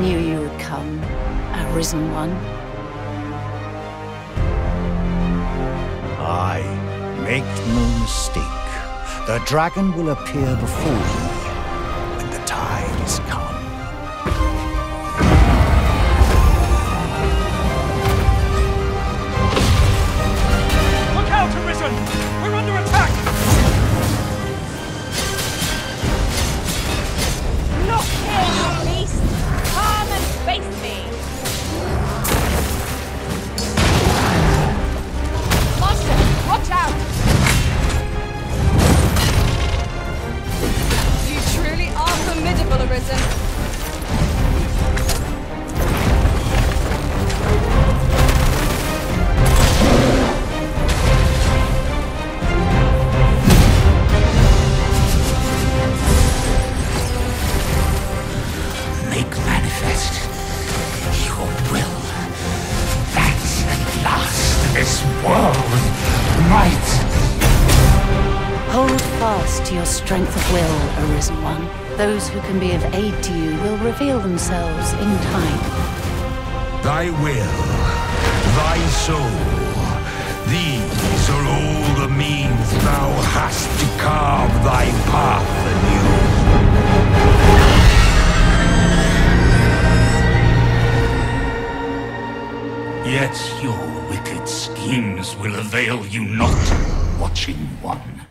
knew you would come, a risen one. Aye, make no mistake. The dragon will appear before you when the time is come. Look out, Arisen! We're under attack! Not here, you beast! Come and face me! Monsters, watch out! Formidable, Arisen. Make manifest your will. That at last this world might. Hold fast to your strength of will, Arisen One. Those who can be of aid to you will reveal themselves in time. Thy will, thy soul, these are all the means thou hast to carve thy path anew. Yet your wicked schemes will avail you not, Watching One.